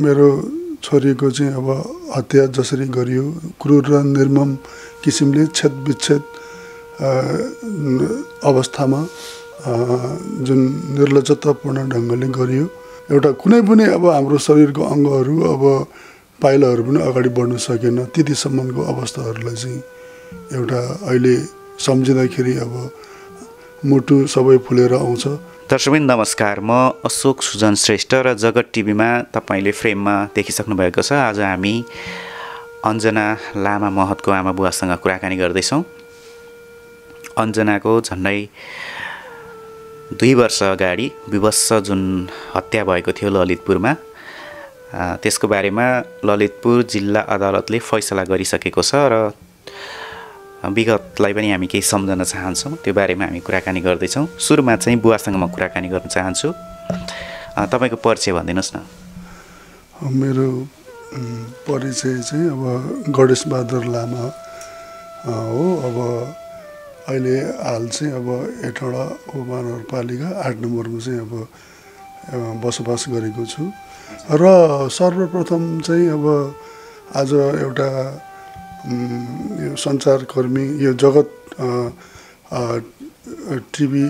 मेरो छोरी को अब हत्या जसरी गरियो क्रूर र निर्मम किसिमले छेद विच्छेद अवस्थामा जुन निर्लज्जतापूर्ण ढंगले गरियो एउटा कुनै पनि अब हाम्रो शरीरको अंगहरू अब पाइलाहरू पनि अगाडि बढ्न सकेन त्यतिसम्मको अवस्थाहरूलाई चाहिँ एउटा अहिले सम्झिँदाखेरि अब मुटु सबै फुलेर आउँछ। दर्शकबिन नमस्कार, म अशोक सुजन श्रेष्ठ र जगत टिभीमा तपाईले फ्रेममा देखिसक्नु भएको छ। आज हामी अञ्जना लामा महतको आमा बुवासँग कुराकानी गर्दैछौँ। अञ्जनाको झन्डै 2 वर्ष अगाडि विभत्स जुन हत्या भएको थियो ललितपुरमा, त्यसको बारेमा ललितपुर जिल्ला अदालतले फैसला गरिसकेको छ र विगतलाई पनि हामी केही सम्झन चाहन्छौँ। त्यो बारेमा हामी कुराकानी गर्दैछौँ। सुरुमा चाहिँ बुवासँग म कुराकानी गर्न चाहन्छु। तपाईँको परिचय भनिदिनुहोस् न। मेरो परिचय चाहिँ अब गणेशबहादुर लामा हो। अब अहिले हाल चाहिँ अब हेटौडा उपमहानगरपालिका 8 नम्बरमा चाहिँ अब बसोबास गरेको छु। र सर्वप्रथम चाहिँ अब आज एउटा यो संचारकर्मी यो जगत टिभी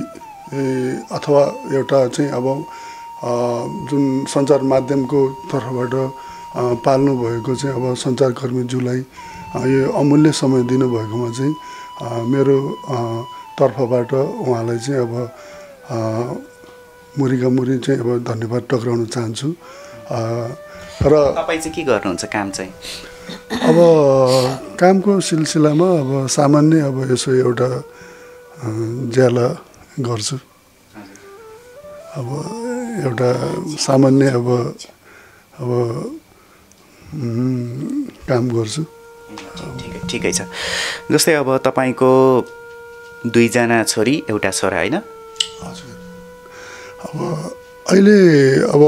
अथवा एउटा चाहिँ अब जुन सञ्चार माध्यमको तर्फबाट पाल्नु भएको चाहिँ अब सञ्चारकर्मीज्यूलाई यो अमूल्य समय दिनुभएकोमा चाहिँ मेरो तर्फबाट उहाँलाई चाहिँ अब मुरीका मुरी चाहिँ अब धन्यवाद टक्राउन चाहन्छु। र तपाईँ चाहिँ के गर्नुहुन्छ काम चाहिँ? अब कामको सिलसिलामा अब सामान्य अब यसो एउटा ज्याला गर्छु। अब एउटा सामान्य अब काम गर्छु। ठिकै छ। जस्तै अब तपाईको 2जना छोरी एउटा छोरा हैन? हजुर। अब अहिले अब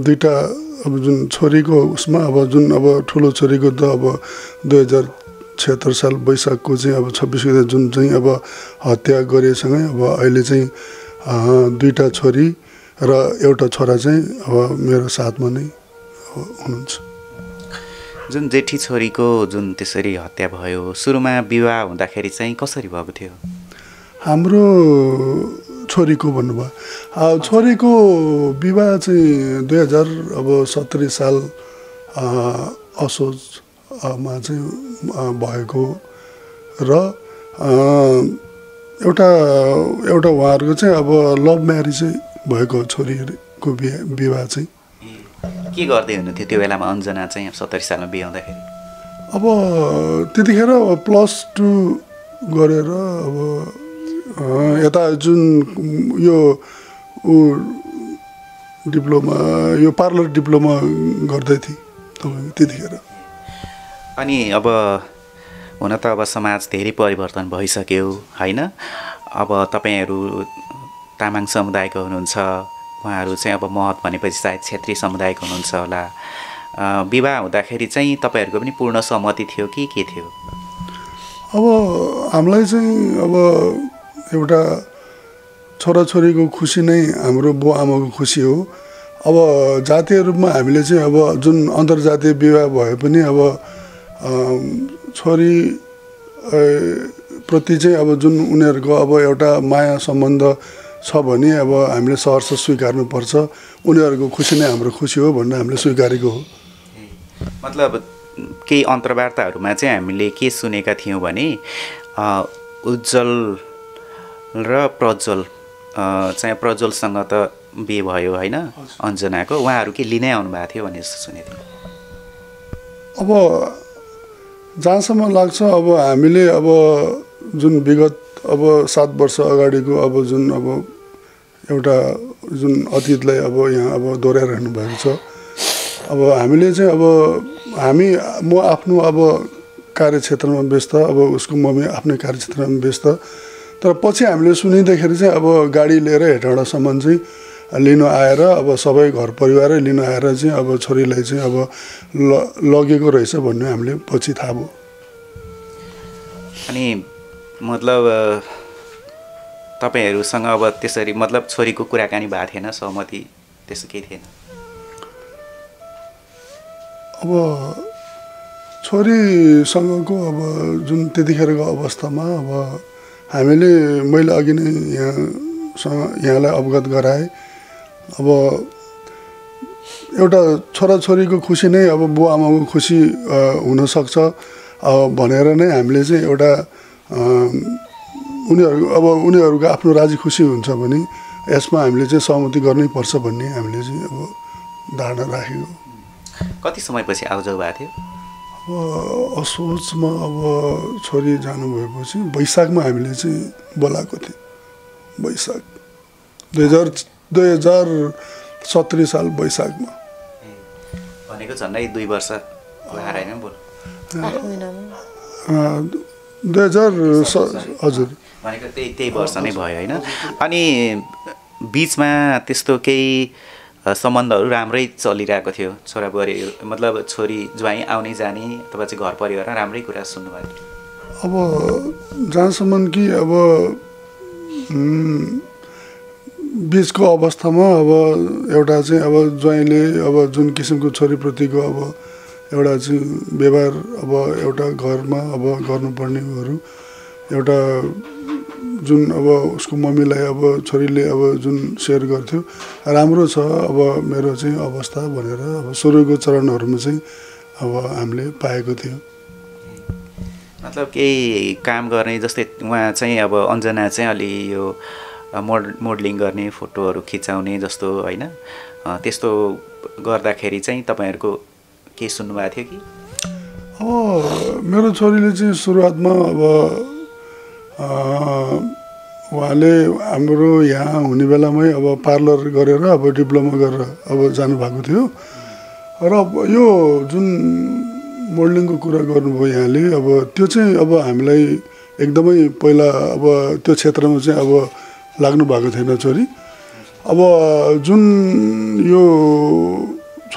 2टा अब जुन छोरीको उसमा अब जुन अब ठुलो छोरीको त अब 2076 साल वैशाखको चाहिँ अब 26 गते जुन चाहिँ अब हत्या गरेसँगै अब अहिले चाहिँ 2टा छोरी र एउटा छोरा चाहिँ अब मेरो साथमा नै हुनुहुन्छ। जुन जेठी छोरीको जुन त्यसरी हत्या भयो, सुरुमा विवाह हुँदाखेरि चाहिँ कसरी भएको थियो? हाम्रो छोरीको भन्नुभयो? छोरीको विवाह चाहिँ 2070 साल असोजमा चाहिँ भएको र एउटा उहाँहरूको चाहिँ अब लभ म्यारिज चाहिँ भएको छोरीको विवाह चाहिँ। के गर्दै हुनुहुन्थ्यो त्यो बेलामा अञ्जना चाहिँ 70 सालमा बिहे हुँदाखेरि? अब त्यतिखेर +2 गरेर अब यता जुन यो डिप्लोमा यो पार्लर डिप्लोमा गर्दै थिएँ त्यतिखेर। अनि अब हुन त अब समाज धेरै परिवर्तन भइसक्यो होइन? अब तपाईँहरू तामाङ समुदायको हुनुहुन्छ, उहाँहरू चाहिँ अब महत भनेपछि सायद क्षेत्रीय समुदायको हुनुहुन्छ होला। विवाह हुँदाखेरि चाहिँ तपाईँहरूको पनि पूर्ण सहमति थियो कि के थियो? अब हामीलाई चाहिँ अब एउटा छोराछोरीको खुसी नै हाम्रो बुवा आमाको खुसी हो। अब जातीय रूपमा हामीले चाहिँ अब जुन अन्तर्जातीय विवाह भए पनि अब छोरी प्रति चाहिँ अब जुन उनीहरूको अब एउटा माया सम्बन्ध छ भने अब हामीले सहर्ष स्वीकार्नुपर्छ। उनीहरूको खुसी नै हाम्रो खुसी हो भनेर हामीले स्वीकारेको हो। मतलब केही अन्तर्वार्ताहरूमा चाहिँ हामीले के सुनेका थियौँ भने उज्जवल र प्रज्वल चाहिँ प्रज्वलसँग त बिहे भयो होइन अञ्जनाको, उहाँहरू के लिनै आउनुभएको थियो भने जस्तो सुनेको थिएँ। अब जहाँसम्म लाग्छ अब हामीले अब जुन विगत अब 7 वर्ष अगाडिको अब जुन अब एउटा जुन अतीतलाई अब यहाँ अब दोहोऱ्याइरहनु भएको छ। अब हामीले चाहिँ अब म आफ्नो अब कार्यक्षेत्रमा व्यस्त, अब उसको मम्मी आफ्नै कार्यक्षेत्रमा व्यस्त। तर पछि हामीले सुनिँदाखेरि चाहिँ अब गाडी लिएर हेटौँडासम्म चाहिँ लिन आएर अब सबै घर परिवारै लिन आएर चाहिँ अब छोरीलाई चाहिँ अब लगेको रहेछ भन्ने हामीले पछि थाहा भयो। अनि मतलब तपाईँहरूसँग अब त्यसरी मतलब छोरीको कुराकानी भएको थिएन, सहमति त्यस्तो केही थिएन? अब छोरीसँगको अब जुन त्यतिखेरको अवस्थामा अब हामीले मैले अघि नै यहाँलाई अवगत गराए। अब एउटा छोराछोरीको खुसी नै अब बुवा आमाको खुसी हुनसक्छ भनेर नै हामीले चाहिँ एउटा उनीहरू अब उनीहरूको आफ्नो राजी खुसी हुन्छ भने यसमा हामीले चाहिँ सहमति गर्नैपर्छ भन्ने हामीले चाहिँ अब धारणा राखेको। कति समयपछि आउजाउ भएको थियो? अब असोजमा अब छोरी जानुभएपछि वैशाखमा हामीले चाहिँ बोलाएको थियो। वैशाख 2017 साल वैशाखमा भनेको झन्डै 2 वर्ष होइन बोल 2000 हजुर भनेको 23 वर्ष नै भयो होइन। अनि बीचमा त्यस्तो केही सम्बन्धहरू राम्रै चलिरहेको थियो छोरा बुहारी मतलब छोरी ज्वाइँ आउने जाने अथवा चाहिँ घर परिवार राम्रै कुरा सुन्नुभएको थियो? अब जहाँसम्म कि अब बीचको अवस्थामा अब एउटा चाहिँ अब ज्वाइँले अब जुन किसिमको छोरीप्रतिको अब एउटा चाहिँ व्यवहार अब एउटा घरमा अब गर्नुपर्नेहरू एउटा जुन अब उसको मम्मीलाई अब छोरीले अब जुन सेयर गर्थ्यो राम्रो छ अब मेरो चाहिँ अवस्था भनेर अब सुरुको चरणहरूमा चाहिँ अब हामीले पाएको थियो। मतलब केही काम गर्ने जस्तै उहाँ चाहिँ अब अञ्जना चाहिँ अलि यो मोडलिङ गर्ने फोटोहरू खिचाउने जस्तो होइन त्यस्तो गर्दाखेरि चाहिँ तपाईँहरूको के सुन्नुभएको थियो कि? अब मेरो छोरीले चाहिँ सुरुवातमा अब उहाँले हाम्रो यहाँ हुने बेलामै अब पार्लर गरेर अब डिप्लोमा गरेर अब जानुभएको थियो। र यो जुन मोडलिङको कुरा गर्नुभयो यहाँले अब त्यो चाहिँ अब हामीलाई एकदमै पहिला अब त्यो क्षेत्रमा चाहिँ अब लाग्नु भएको थिएन छोरी। अब जुन यो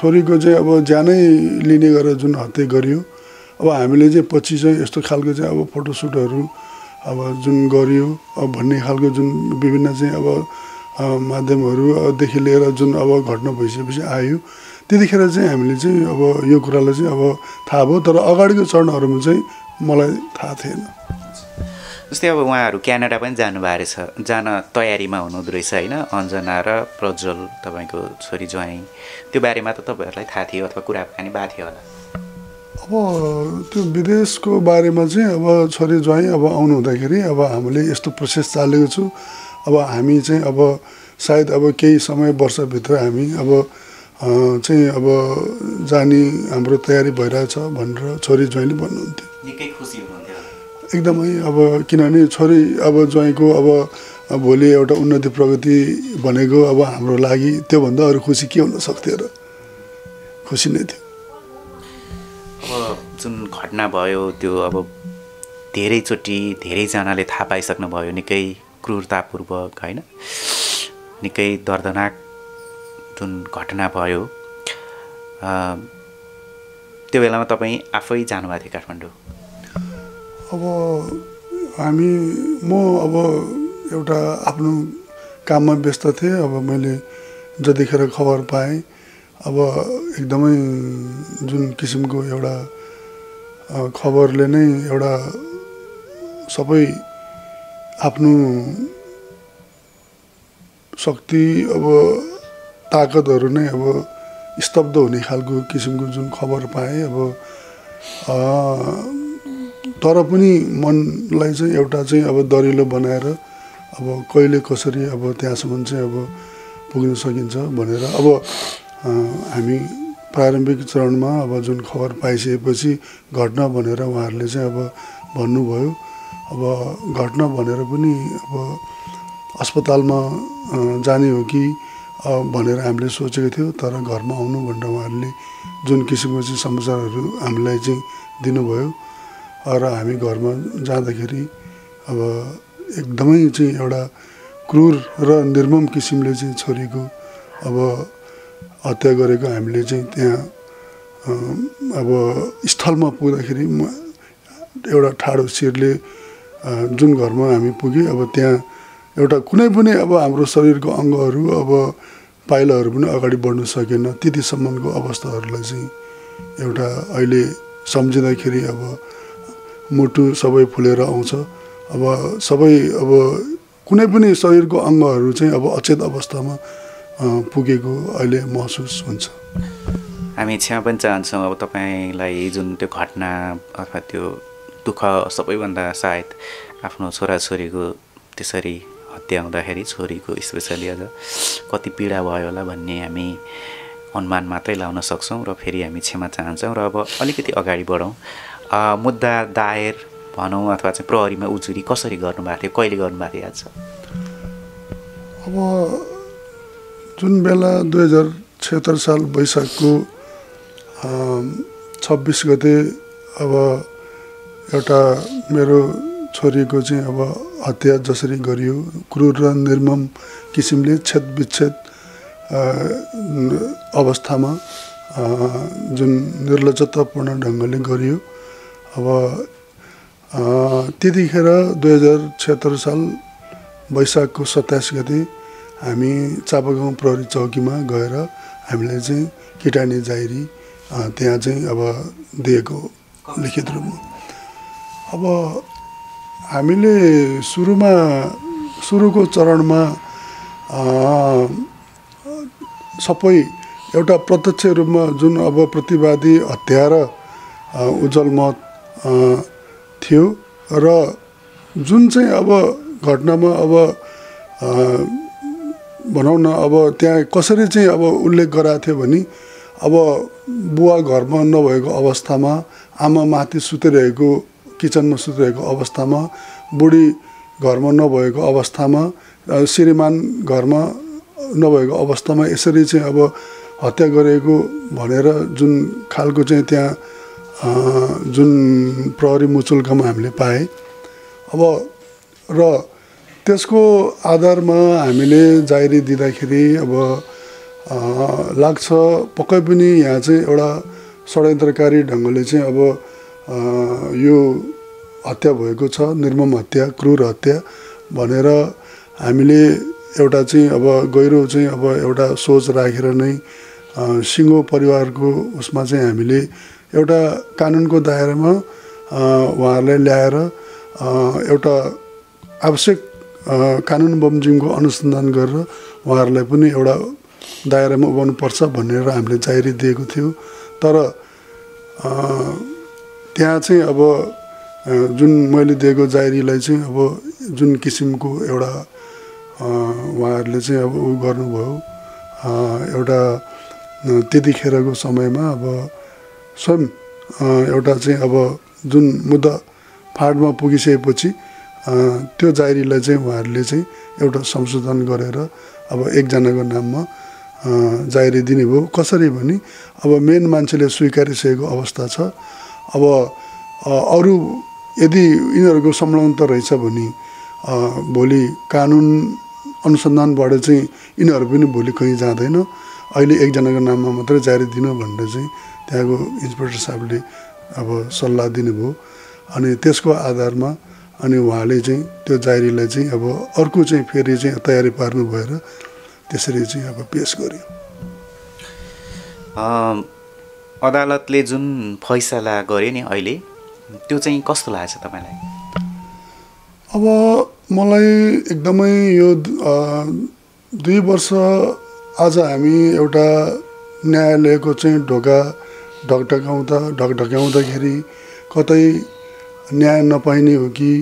छोरीको चाहिँ अब ज्यानै लिने गरेर जुन हत्या गरियो अब हामीले चाहिँ पछि चाहिँ यस्तो खालको चाहिँ अब फोटोसुटहरू अब जुन गरियो अब भन्ने खालको जुन विभिन्न चाहिँ अब माध्यमहरूदेखि लिएर जुन अब घटना भइसकेपछि आयो त्यतिखेर चाहिँ हामीले चाहिँ अब यो कुरालाई चाहिँ अब थाहा भयो तर अगाडिको चरणहरूमा चाहिँ मलाई थाहा थिएन। जस्तै अब उहाँहरू क्यानाडा पनि जानुभएको रहेछ जान तयारीमा हुनुहुँदो रहेछ होइन अञ्जना र प्रज्वल तपाईँको छोरी ज्वाइँ त्यो बारेमा त तपाईँहरूलाई थाहा थियो अथवा कुराकानी भएको थियो होला? अब त्यो विदेशको बारेमा चाहिँ अब छोरी ज्वाइँ अब आउनु हुँदाखेरि अब हामीले यस्तो प्रोसेस चालेको छु अब हामी चाहिँ अब सायद अब केही समय वर्षभित्र हामी अब चाहिँ अब जाने हाम्रो तयारी भइरहेछ भनेर छोरी ज्वाइँले भन्नुहुन्थ्यो। निकै खुसी हुनुहुन्थ्यो एकदमै अब किनभने छोरी अब ज्वाइँको अब भोलि एउटा उन्नति प्रगति भनेको अब हाम्रो लागि त्योभन्दा अरू खुसी के हुन सक्थ्यो र खुसी नै थियो। अब जुन घटना भयो त्यो अब धेरैचोटि धेरैजनाले थाहा पाइसक्नुभयो निकै क्रूरतापूर्वक होइन निकै दर्दनाक जुन घटना भयो त्यो बेलामा तपाईँ आफै जानुभएको थियो काठमाडौँ? अब हामी अब एउटा आफ्नो काममा व्यस्त थिएँ। अब मैले जतिखेर खबर पाएँ अब एकदमै जुन किसिमको एउटा खबरले नै एउटा सबै आफ्नो शक्ति अब ताकतहरू नै अब स्तब्ध हुने खालको किसिमको जुन खबर पाएँ। अब तर पनि मनलाई चाहिँ एउटा चाहिँ अब दरिलो बनाएर अब कहिले कसरी अब त्यहाँसम्म चाहिँ अब पुग्न सकिन्छ भनेर अब हामी प्रारम्भिक चरणमा अब जुन खबर पाइसकेपछि घटना भनेर उहाँहरूले चाहिँ अब भन्नुभयो। अब घटना भनेर पनि अब अस्पतालमा जाने हो कि भनेर हामीले सोचेको थियो तर घरमा आउनु भनेर उहाँहरूले जुन किसिमको चाहिँ समाचारहरू हामीलाई चाहिँ दिनुभयो र हामी घरमा जाँदाखेरि अब एकदमै चाहिँ एउटा क्रूर र निर्मम किसिमले चाहिँ छोरीको अब हत्या गरेको हामीले चाहिँ त्यहाँ अब स्थलमा पुग्दाखेरि एउटा ठाडो शिरले जुन घरमा हामी पुग्यौँ अब त्यहाँ एउटा कुनै पनि अब हाम्रो शरीरको अङ्गहरू अब पाइलाहरू पनि अगाडि बढ्न सकेन त्यतिसम्मको अवस्थाहरूलाई चाहिँ एउटा अहिले सम्झिँदाखेरि अब मुटु सबै फुलेर आउँछ। अब सबै अब कुनै पनि शरीरको अंगहरू चाहिँ अब अचेत अवस्थामा पुगेको अहिले महसुस हुन्छ। हामी क्षमा पनि चाहन्छौँ अब तपाईलाई जुन त्यो घटना अथवा त्यो दुःख सबैभन्दा सायद आफ्नो छोराछोरीको त्यसरी हत्या हुँदाखेरि छोरीको स्पेशली अझ कति पीडा भयो होला भन्ने हामी अनुमान मात्रै लाउन सक्छौं र फेरि हामी क्षमा चाहन्छौं र अब अलिकति अगाडि बढौं। मुद्दा दायर भनौं अथवा चाहिँ प्रहरीमा उजुरी कसरी गर्नुभएको थियो, कहिले गर्नुभएको थियो? आज अब जुन बेला 2076 साल वैशाखको 26 गते अब एउटा मेरो छोरीको चाहिँ अब हत्या जसरी गरियो क्रूर र निर्मम किसिमले छेदविच्छेद अवस्थामा जुन निर्लज्जतापूर्ण ढङ्गले गरियो। अब त्यतिखेर 2076 साल वैशाखको 27 गते हामी चापागाउँ प्रहरी चौकीमा गएर हामीले चाहिँ किटानी जायरी त्यहाँ चाहिँ अब दिएको लिखित रूपमा। अब हामीले सुरुको चरणमा सबै एउटा प्रत्यक्ष रूपमा जुन अब प्रतिवादी हत्या र उज्जवल महत थियो र जुन चाहिँ अब घटनामा अब भनौँ न अब त्यहाँ कसरी चाहिँ अब उल्लेख गराएको थियो भने अब बुवा घरमा नभएको अवस्थामा आमा माथि सुतिरहेको किचनमा सुतिरहेको अवस्थामा बुढी घरमा नभएको अवस्थामा श्रीमान घरमा नभएको अवस्थामा यसरी चाहिँ अब हत्या गरेको भनेर जुन खालको चाहिँ त्यहाँ जुन प्रहरी मुचुल्कामा हामीले पाए। अब र त्यसको आधारमा हामीले जायरी दिँदाखेरि अब लाग्छ पक्कै पनि यहाँ चाहिँ एउटा षड्यन्त्रकारी ढङ्गले चाहिँ अब यो हत्या भएको छ, निर्मम हत्या क्रूर हत्या भनेर हामीले एउटा चाहिँ अब गहिरो चाहिँ अब एउटा सोच राखेर नै सिङ्गो परिवारको उसमा चाहिँ हामीले एउटा कानुनको दायरामा उहाँहरूलाई ल्याएर एउटा आवश्यक कानुन बमोजिमको अनुसन्धान गरेर उहाँहरूलाई पनि एउटा दायरामा उभाउनुपर्छ भनेर हामीले जायरी दिएको थियो। तर त्यहाँ चाहिँ अब जुन मैले दिएको जायरीलाई चाहिँ अब जुन किसिमको एउटा उहाँहरूले चाहिँ अब उ गर्नुभयो एउटा त्यतिखेरको समयमा अब स्वयं एउटा चाहिँ अब जुन मुद्दा फाँडमा पुगिसकेपछि त्यो जायरीलाई चाहिँ उहाँहरूले चाहिँ एउटा संशोधन गरेर अब एकजनाको नाममा जायरी दिने भयो। कसरी भने अब मेन मान्छेले स्वीकारिसकेको अवस्था छ। अब अरू यदि यिनीहरूको संलग्नता रहेछ भने भोलि कानुन अनुसन्धानबाट चाहिँ यिनीहरू पनि भोलि कहीँ जाँदैन, अहिले एकजनाको नाममा मात्रै जारी दिनु भनेर चाहिँ त्यहाँको इन्स्पेक्टर साहबले अब सल्लाह दिनुभयो। अनि त्यसको आधारमा अनि उहाँले चाहिँ त्यो जारीलाई चाहिँ अब अर्को चाहिँ फेरि चाहिँ तयारी पार्नु भएर त्यसरी चाहिँ अब पेश गर्यो। अदालतले जुन फैसला गर्यो नि अहिले त्यो चाहिँ कस्तो लाग्छ तपाईँलाई? अब मलाई एकदमै यो 2 वर्ष आज हामी एउटा न्यायालयको चाहिँ ढोका ढकढक्याउँदाखेरि कतै न्याय नपाइने हो कि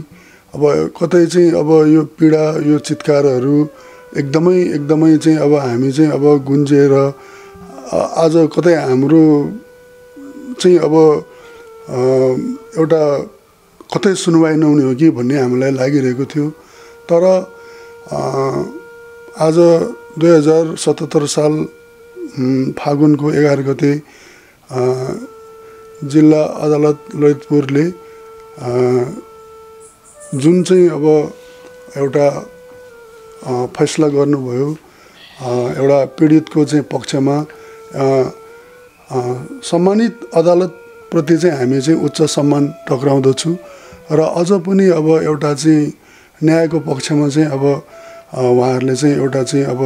अब कतै चाहिँ अब यो पीडा यो चित्कारहरू एकदमै चाहिँ अब हामी चाहिँ अब गुन्जेर आज कतै हाम्रो चाहिँ अब एउटा कतै सुनवाई नहुने हो कि भन्ने हामीलाई लागिरहेको थियो। तर आज 2077 साल फागुनको 11 गते जिल्ला अदालत ललितपुरले जुन चाहिँ अब एउटा फैसला गर्नुभयो एउटा पीडितको चाहिँ पक्षमा सम्मानित अदालतप्रति चाहिँ हामी चाहिँ उच्च सम्मान टक्राउँदछु र अझ पनि अब एउटा चाहिँ न्यायको पक्षमा चाहिँ अब उहाँहरूले चाहिँ एउटा चाहिँ अब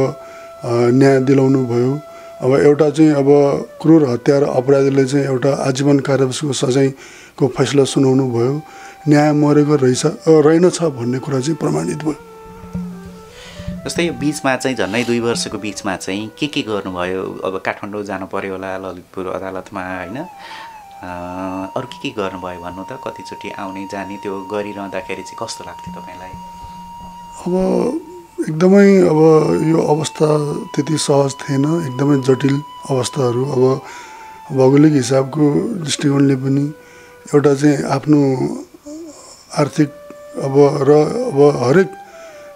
न्याय दिलाउनु भयो। अब एउटा चाहिँ अब क्रूर हत्यारा अपराधीले चाहिँ एउटा आजीवन कारावासको सजायको फैसला सुनाउनु भयो। न्याय मरेको रहेनछ भन्ने कुरा चाहिँ प्रमाणित भयो। जस्तै बीचमा चाहिँ झन्डै 2 वर्षको बीचमा चाहिँ के गर्नुभयो? अब काठमाडौँ जानु पर्यो होला ललितपुर अदालतमा हैन, अरु के गर्नुभयो भन्नु त? कतिचोटी आउने जाने त्यो गरिरहँदाखेरि चाहिँ कस्तो लाग्थ्यो तपाईलाई? अब एकदमै अब यो अवस्था त्यति सहज थिएन, एकदमै जटिल अवस्थाहरू। अब भौगोलिक हिसाबको दृष्टिकोणले पनि एउटा चाहिँ आफ्नो आर्थिक अब र अब हरेक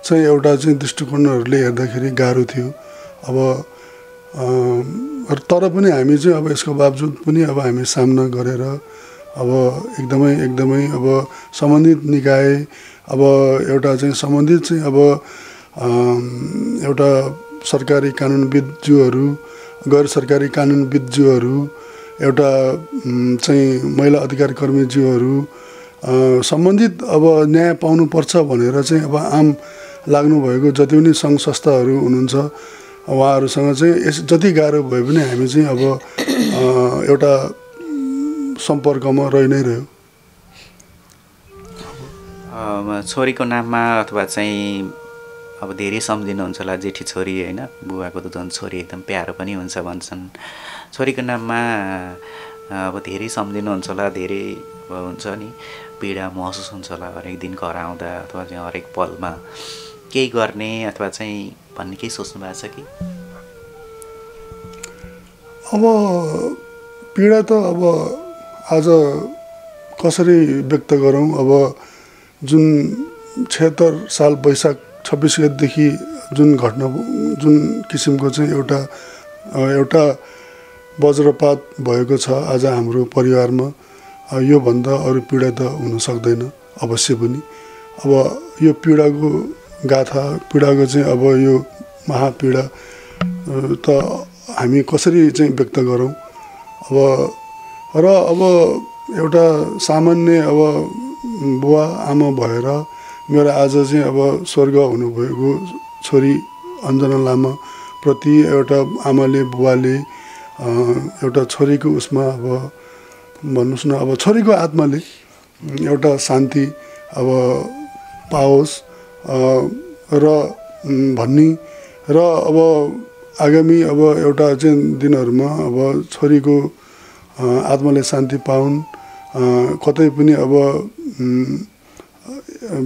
चाहिँ एउटा चाहिँ दृष्टिकोणहरूले हेर्दाखेरि गाह्रो थियो। अब तर पनि हामी चाहिँ अब यसको बावजुद पनि अब हामी सामना गरेर अब एकदमै अब सम्बन्धित निकाय अब एउटा चाहिँ सम्बन्धित चाहिँ अब एउटा सरकारी कानुनविदज्यूहरू, गैर सरकारी कानुनविदज्यूहरू, एउटा चाहिँ महिला अधिकार कर्मीज्यूहरू सम्बन्धित अब न्याय पाउनुपर्छ भनेर चाहिँ अब आम लाग्नुभएको जति पनि सङ्घ संस्थाहरू हुनुहुन्छ उहाँहरूसँग चाहिँ यस जति गाह्रो भए पनि हामी चाहिँ अब एउटा सम्पर्कमा रहि नै रह्यो। छोरीको नाममा अथवा चाहिँ अब धेरै सम्झिनुहुन्छ होला जेठी छोरी हैन, बुवाको त झन् छोरी एकदम प्यारो पनि हुन्छ भन्छन्। छोरीको नाममा अब धेरै सम्झिनुहुन्छ होला, धेरै हुन्छ नि पीडा महसुस हुन्छ होला हरेक दिन घर आउँदा अथवा चाहिँ हरेक पलमा, केही गर्ने अथवा चाहिँ भन्ने केही सोच्नु भएको छ कि? अब पीडा त अब आज कसरी व्यक्त गरौँ, अब जुन 76 साल वैशाख 26 गतेदेखि जुन घटना जुन किसिमको चाहिँ एउटा वज्रपात भएको छ आज हाम्रो परिवारमा, यो भन्दा अरू पीडा त हुन सक्दैन अवश्य पनि। अब यो पीडाको गाथा, पीडाको चाहिँ अब यो महापीडा त हामी कसरी चाहिँ व्यक्त गरौँ। अब र अब एउटा सामान्य अब बुवा आमा भएर मेरो आज चाहिँ अब स्वर्ग हुनुभएको छोरी अञ्जना लामा प्रति एउटा आमाले बुवाले एउटा छोरीको उसमा अब भन्नुहोस् न अब छोरीको आत्माले एउटा शान्ति अब पाओस् र भन्ने र अब आगामी अब एउटा चाहिँ दिनहरूमा अब छोरीको आत्माले शान्ति पाउन्, कतै पनि अब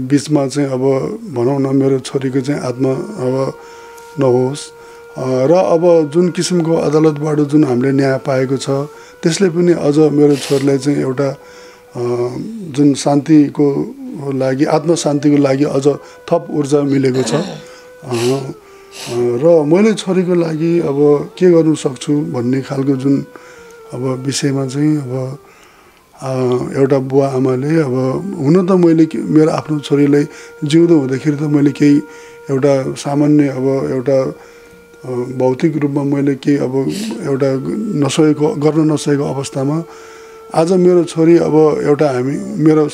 बिचमा चाहिँ अब भनौँ न मेरो छोरीको चाहिँ आत्मा अब नहोस् र अब जुन किसिमको अदालतबाट जुन हामीले न्याय पाएको छ त्यसले पनि अझ मेरो छोरीलाई चाहिँ एउटा जुन शान्तिको लागि आत्मशान्तिको लागि अझ थप ऊर्जा मिलेको छ र मैले छोरीको लागि अब के गर्नु सक्छु भन्ने खालको जुन अब विषयमा चाहिँ अब एउटा बुवा आमाले अब हुन त मैले मेरो आफ्नो छोरीलाई जिउँदो हुँदाखेरि त मैले केही एउटा सामान्य अब एउटा भौतिक रूपमा मैले के अब एउटा नसकेको गर्न नसकेको अवस्थामा आज मेरो छोरी अब एउटा हामी मेरो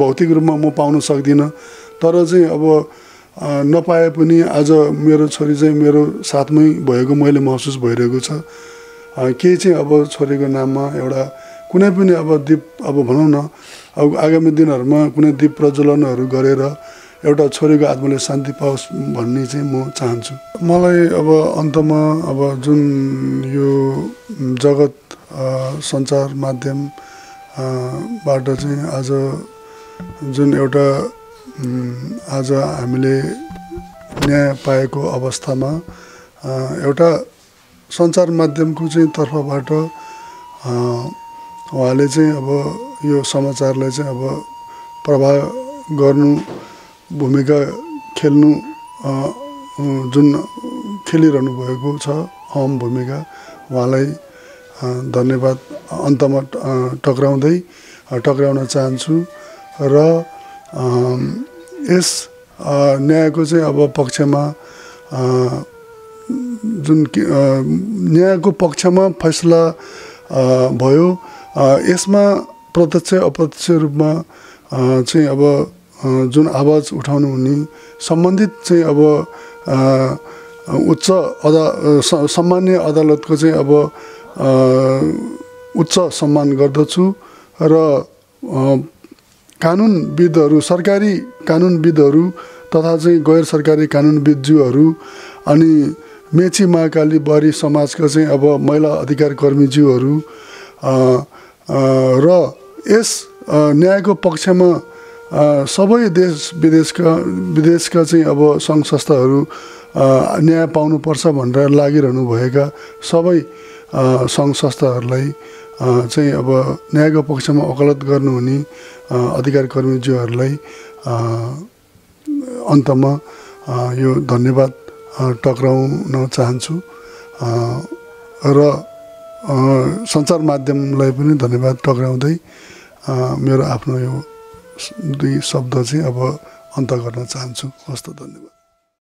भौतिक रूपमा म पाउन सक्दिनँ, तर चाहिँ अब नपाए पनि आज मेरो छोरी चाहिँ मेरो साथमै भएको मैले महसुस भइरहेको छ। केही चाहिँ अब छोरीको नाममा एउटा कुनै पनि अब दीप अब भनौँ न अब आगामी दिनहरूमा कुनै दीप प्रज्वलनहरू गरेर एउटा छोरीको आत्माले शान्ति पाओस् भन्ने चाहिँ म चाहन्छु। मलाई अब अन्तमा अब जुन यो जगत सञ्चार माध्यमबाट चाहिँ आज जुन एउटा आज हामीले न्याय पाएको अवस्थामा एउटा सञ्चार माध्यमको चाहिँ तर्फबाट उहाँले चाहिँ अब यो समाचारलाई चाहिँ अब प्रभाव गर्नु भूमिका खेल्नु जुन खेलिरहनु भएको छ अहम भूमिका, उहाँलाई धन्यवाद अन्तमा टक्राउन चाहन्छु। र यस न्यायको चाहिँ अब पक्षमा जुन न्यायको पक्षमा फैसला भयो यसमा प्रत्यक्ष अप्रत्यक्ष रूपमा चाहिँ अब जुन आवाज उठाउनु हुने सम्बन्धित चाहिँ अब उच्च सामान्य अदालत को अब उच्च सम्मान गर्दछु र कानूनविदहरु सरकारी कानूनविदहरु तथा गैर सरकारी कानूनविदज्यूहरु अनि मेची महाकाली बरी समाज का अब महिला अधिकार कर्मीज्यूहरु र यस न्यायको पक्षमा सबै देश विदेशका अब संघ संस्थाहरु न्याय पाउनु पर्छ भनेर लागिरहनु भएका सबै संघ संस्थाहरुलाई अब न्यायको पक्षमा वकालत गर्नुहुने अधिकार कर्मीज्यूहरुलाई अन्तमा यो धन्यवाद टक्राउन चाहन्छु र सञ्चार माध्यमलाई पनि धन्यवाद टक्राउँदै मेरो आफ्नो यो दुई शब्द अब अन्त गर्न चाहन्छु। हस्त धन्यवाद।